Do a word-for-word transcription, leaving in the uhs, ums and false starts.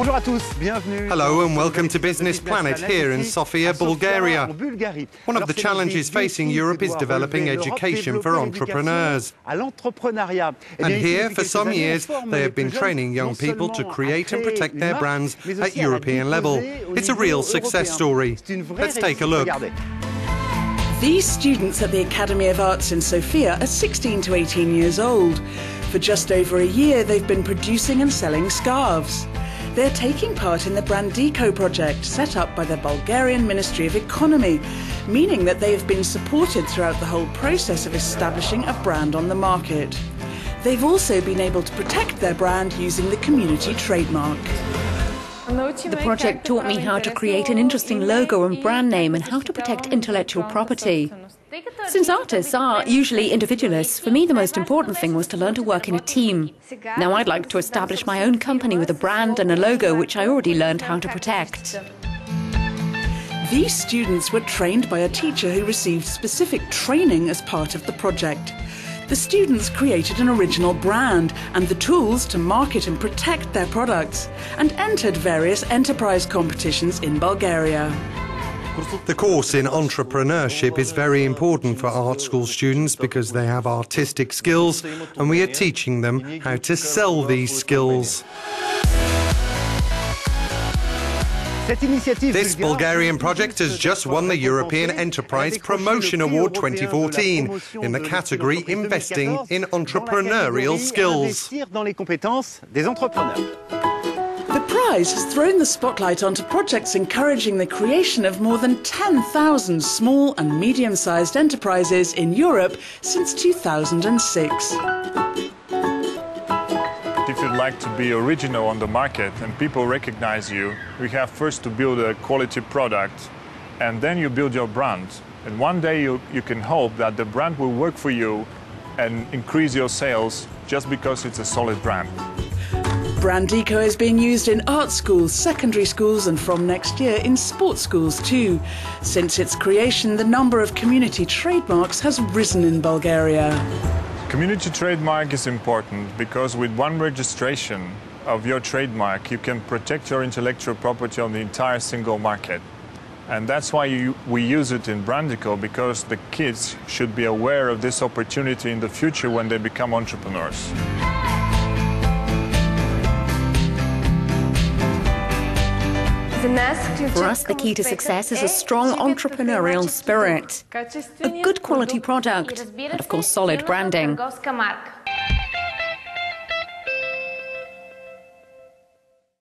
Hello and welcome to Business Planet here in Sofia, Bulgaria. One of the challenges facing Europe is developing education for entrepreneurs. And here, for some years, they have been training young people to create and protect their brands at European level. It's a real success story. Let's take a look. These students at the Academy of Arts in Sofia are sixteen to eighteen years old. For just over a year, they've been producing and selling scarves. They're taking part in the Brandiko project set up by the Bulgarian Ministry of Economy, meaning that they have been supported throughout the whole process of establishing a brand on the market. They've also been able to protect their brand using the community trademark. The project taught me how to create an interesting logo and brand name and how to protect intellectual property. Since artists are usually individualists, for me the most important thing was to learn to work in a team. Now I'd like to establish my own company with a brand and a logo which I already learned how to protect. These students were trained by a teacher who received specific training as part of the project. The students created an original brand and the tools to market and protect their products, and entered various enterprise competitions in Bulgaria. The course in entrepreneurship is very important for art school students because they have artistic skills, and we are teaching them how to sell these skills. This Bulgarian project has just won the European Enterprise Promotion Award twenty fourteen in the category Investing in Entrepreneurial Skills. The prize has thrown the spotlight onto projects encouraging the creation of more than ten thousand small and medium-sized enterprises in Europe since two thousand six. If you'd like to be original on the market and people recognize you, we have first to build a quality product, and then you build your brand. And one day you, you can hope that the brand will work for you and increase your sales just because it's a solid brand. Brandiko is being used in art schools, secondary schools, and from next year in sports schools too. Since its creation, the number of community trademarks has risen in Bulgaria. Community trademark is important because with one registration of your trademark, you can protect your intellectual property on the entire single market. And that's why you, we use it in Brandiko, because the kids should be aware of this opportunity in the future when they become entrepreneurs. For us, the key to success is a strong entrepreneurial spirit, a good quality product, and of course solid branding.